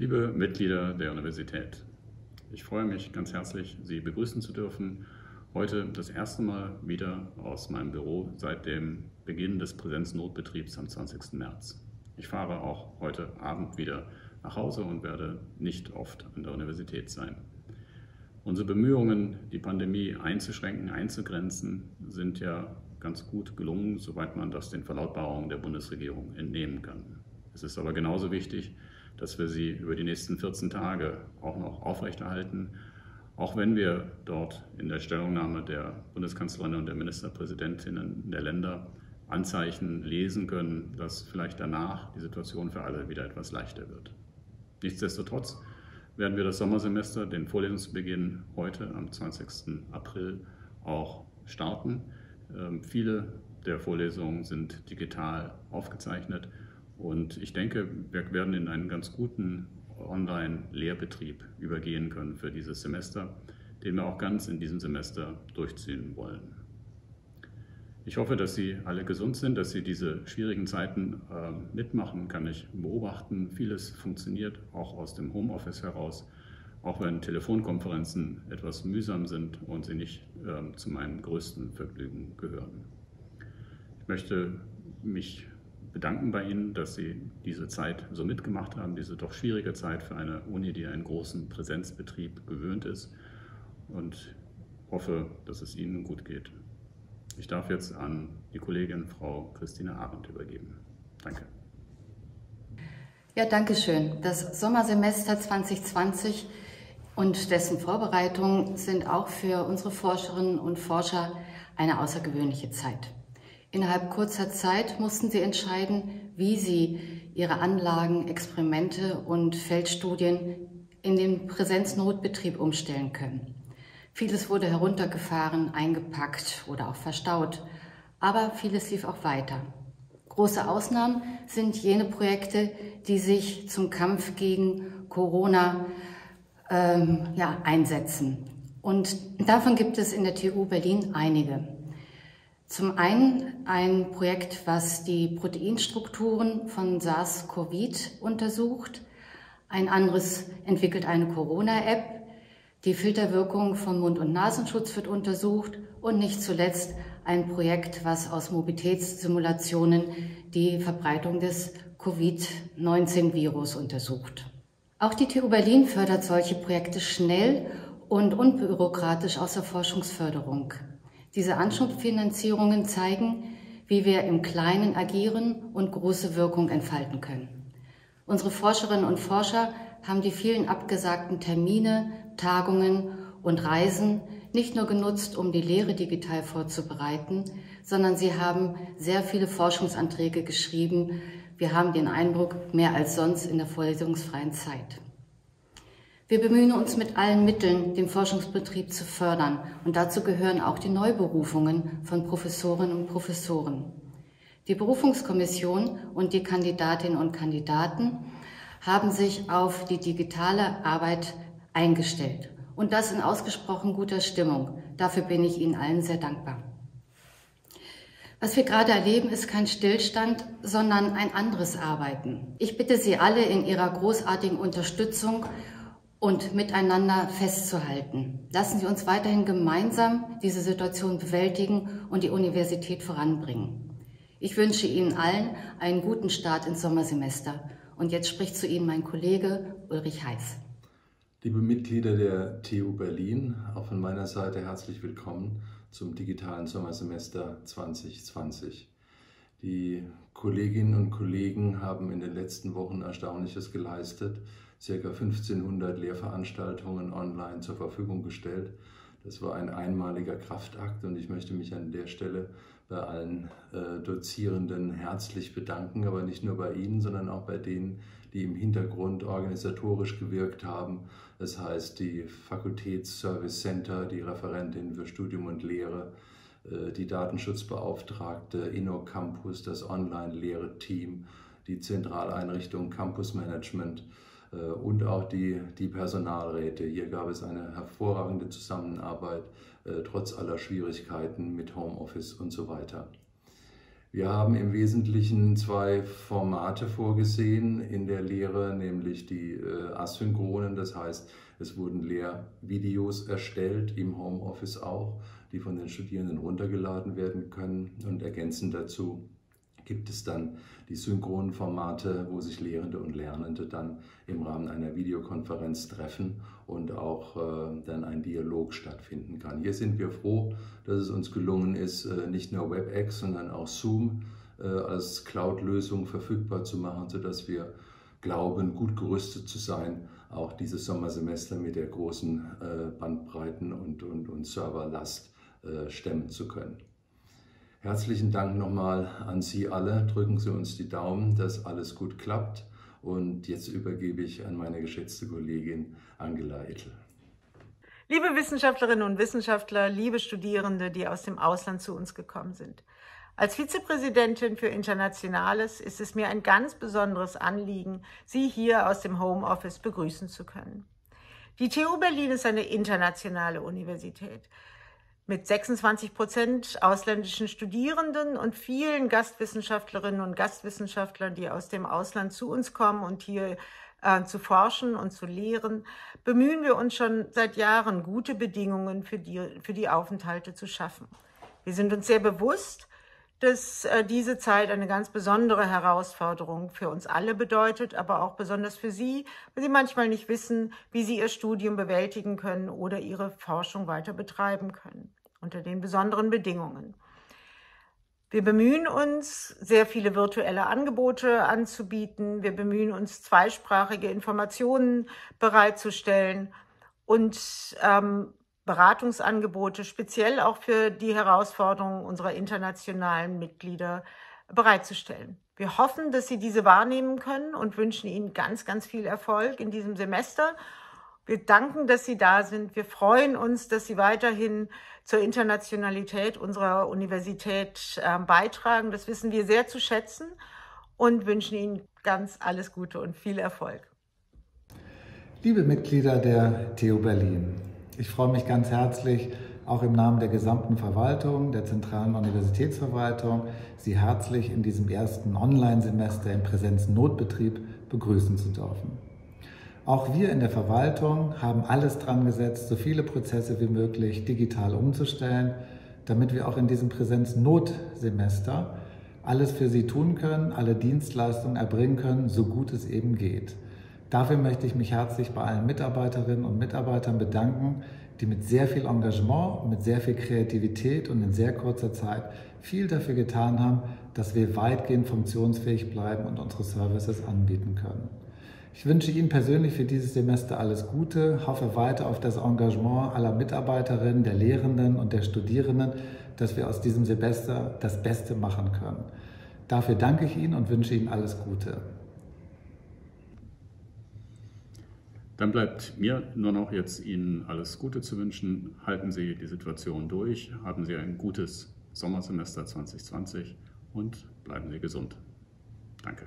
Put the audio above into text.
Liebe Mitglieder der Universität, ich freue mich ganz herzlich, Sie begrüßen zu dürfen. Heute das erste Mal wieder aus meinem Büro seit dem Beginn des Präsenznotbetriebs am 20. März. Ich fahre auch heute Abend wieder nach Hause und werde nicht oft an der Universität sein. Unsere Bemühungen, die Pandemie einzuschränken, einzugrenzen, sind ja ganz gut gelungen, soweit man das den Verlautbarungen der Bundesregierung entnehmen kann. Es ist aber genauso wichtig, dass wir sie über die nächsten 14 Tage auch noch aufrechterhalten, auch wenn wir dort in der Stellungnahme der Bundeskanzlerin und der Ministerpräsidentinnen der Länder Anzeichen lesen können, dass vielleicht danach die Situation für alle wieder etwas leichter wird. Nichtsdestotrotz werden wir das Sommersemester, den Vorlesungsbeginn heute am 20. April auch starten. Viele der Vorlesungen sind digital aufgezeichnet und ich denke, wir werden in einen ganz guten Online-Lehrbetrieb übergehen können für dieses Semester, den wir auch ganz in diesem Semester durchziehen wollen. Ich hoffe, dass Sie alle gesund sind, dass Sie diese schwierigen Zeiten mitmachen, kann ich beobachten. Vieles funktioniert auch aus dem Homeoffice heraus, auch wenn Telefonkonferenzen etwas mühsam sind und sie nicht zu meinem größten Vergnügen gehören. Ich möchte mich bedanken bei Ihnen, dass Sie diese Zeit so mitgemacht haben, diese doch schwierige Zeit für eine Uni, die einen großen Präsenzbetrieb gewöhnt ist, und hoffe, dass es Ihnen gut geht. Ich darf jetzt an die Kollegin Frau Christine Ahrend übergeben. Danke. Ja, danke schön. Das Sommersemester 2020 und dessen Vorbereitungen sind auch für unsere Forscherinnen und Forscher eine außergewöhnliche Zeit. Innerhalb kurzer Zeit mussten sie entscheiden, wie sie ihre Anlagen, Experimente und Feldstudien in den Präsenznotbetrieb umstellen können. Vieles wurde heruntergefahren, eingepackt oder auch verstaut, aber vieles lief auch weiter. Große Ausnahmen sind jene Projekte, die sich zum Kampf gegen Corona einsetzen. Und davon gibt es in der TU Berlin einige. Zum einen ein Projekt, was die Proteinstrukturen von SARS-CoV-2 untersucht. Ein anderes entwickelt eine Corona-App. Die Filterwirkung von Mund- und Nasenschutz wird untersucht und nicht zuletzt ein Projekt, was aus Mobilitätssimulationen die Verbreitung des Covid-19-Virus untersucht. Auch die TU Berlin fördert solche Projekte schnell und unbürokratisch aus der Forschungsförderung. Diese Anschubfinanzierungen zeigen, wie wir im Kleinen agieren und große Wirkung entfalten können. Unsere Forscherinnen und Forscher haben die vielen abgesagten Termine, Tagungen und Reisen nicht nur genutzt, um die Lehre digital vorzubereiten, sondern sie haben sehr viele Forschungsanträge geschrieben. Wir haben den Eindruck, mehr als sonst in der vorlesungsfreien Zeit. Wir bemühen uns mit allen Mitteln, den Forschungsbetrieb zu fördern, und dazu gehören auch die Neuberufungen von Professorinnen und Professoren. Die Berufungskommission und die Kandidatinnen und Kandidaten haben sich auf die digitale Arbeit eingestellt. Und das in ausgesprochen guter Stimmung. Dafür bin ich Ihnen allen sehr dankbar. Was wir gerade erleben, ist kein Stillstand, sondern ein anderes Arbeiten. Ich bitte Sie alle, in Ihrer großartigen Unterstützung und miteinander festzuhalten. Lassen Sie uns weiterhin gemeinsam diese Situation bewältigen und die Universität voranbringen. Ich wünsche Ihnen allen einen guten Start ins Sommersemester. Und jetzt spricht zu Ihnen mein Kollege Ulrich Heiß. Liebe Mitglieder der TU Berlin, auch von meiner Seite herzlich willkommen zum digitalen Sommersemester 2020. Die Kolleginnen und Kollegen haben in den letzten Wochen Erstaunliches geleistet, ca. 1500 Lehrveranstaltungen online zur Verfügung gestellt. Das war ein einmaliger Kraftakt und ich möchte mich an der Stelle bei allen Dozierenden herzlich bedanken, aber nicht nur bei Ihnen, sondern auch bei denen, die im Hintergrund organisatorisch gewirkt haben. Das heißt, die Fakultätsservice Center, die Referentin für Studium und Lehre, die Datenschutzbeauftragte, InnoCampus, das Online-Lehre-Team, die Zentraleinrichtung Campusmanagement und auch die Personalräte. Hier gab es eine hervorragende Zusammenarbeit, trotz aller Schwierigkeiten mit Homeoffice und so weiter. Wir haben im Wesentlichen zwei Formate vorgesehen in der Lehre, nämlich die asynchronen, das heißt, es wurden Lehrvideos erstellt, im Homeoffice auch, die von den Studierenden runtergeladen werden können, und ergänzend dazu gibt es dann die synchronen Formate, wo sich Lehrende und Lernende dann im Rahmen einer Videokonferenz treffen und auch dann ein Dialog stattfinden kann. Hier sind wir froh, dass es uns gelungen ist, nicht nur WebEx, sondern auch Zoom als Cloud-Lösung verfügbar zu machen, sodass wir glauben, gut gerüstet zu sein, auch dieses Sommersemester mit der großen Bandbreiten und Serverlast stemmen zu können. Herzlichen Dank nochmal an Sie alle. Drücken Sie uns die Daumen, dass alles gut klappt. Und jetzt übergebe ich an meine geschätzte Kollegin Angela Ittel. Liebe Wissenschaftlerinnen und Wissenschaftler, liebe Studierende, die aus dem Ausland zu uns gekommen sind. Als Vizepräsidentin für Internationales ist es mir ein ganz besonderes Anliegen, Sie hier aus dem Homeoffice begrüßen zu können. Die TU Berlin ist eine internationale Universität mit 26% ausländischen Studierenden und vielen Gastwissenschaftlerinnen und Gastwissenschaftlern, die aus dem Ausland zu uns kommen und hier zu forschen und zu lehren, bemühen wir uns schon seit Jahren, gute Bedingungen für die Aufenthalte zu schaffen. Wir sind uns sehr bewusst, dass diese Zeit eine ganz besondere Herausforderung für uns alle bedeutet, aber auch besonders für Sie, weil Sie manchmal nicht wissen, wie Sie Ihr Studium bewältigen können oder Ihre Forschung weiter betreiben können, unter den besonderen Bedingungen. Wir bemühen uns, sehr viele virtuelle Angebote anzubieten. Wir bemühen uns, zweisprachige Informationen bereitzustellen und Beratungsangebote, speziell auch für die Herausforderungen unserer internationalen Mitglieder, bereitzustellen. Wir hoffen, dass Sie diese wahrnehmen können und wünschen Ihnen ganz, ganz viel Erfolg in diesem Semester. Wir danken, dass Sie da sind. Wir freuen uns, dass Sie weiterhin zur Internationalität unserer Universität beitragen. Das wissen wir sehr zu schätzen und wünschen Ihnen ganz alles Gute und viel Erfolg. Liebe Mitglieder der TU Berlin, ich freue mich ganz herzlich, auch im Namen der gesamten Verwaltung, der zentralen Universitätsverwaltung, Sie herzlich in diesem ersten Online-Semester im Präsenznotbetrieb begrüßen zu dürfen. Auch wir in der Verwaltung haben alles dran gesetzt, so viele Prozesse wie möglich digital umzustellen, damit wir auch in diesem Präsenznotsemester alles für Sie tun können, alle Dienstleistungen erbringen können, so gut es eben geht. Dafür möchte ich mich herzlich bei allen Mitarbeiterinnen und Mitarbeitern bedanken, die mit sehr viel Engagement, mit sehr viel Kreativität und in sehr kurzer Zeit viel dafür getan haben, dass wir weitgehend funktionsfähig bleiben und unsere Services anbieten können. Ich wünsche Ihnen persönlich für dieses Semester alles Gute, hoffe weiter auf das Engagement aller Mitarbeiterinnen, der Lehrenden und der Studierenden, dass wir aus diesem Semester das Beste machen können. Dafür danke ich Ihnen und wünsche Ihnen alles Gute. Dann bleibt mir nur noch jetzt Ihnen alles Gute zu wünschen. Halten Sie die Situation durch, haben Sie ein gutes Sommersemester 2020 und bleiben Sie gesund. Danke.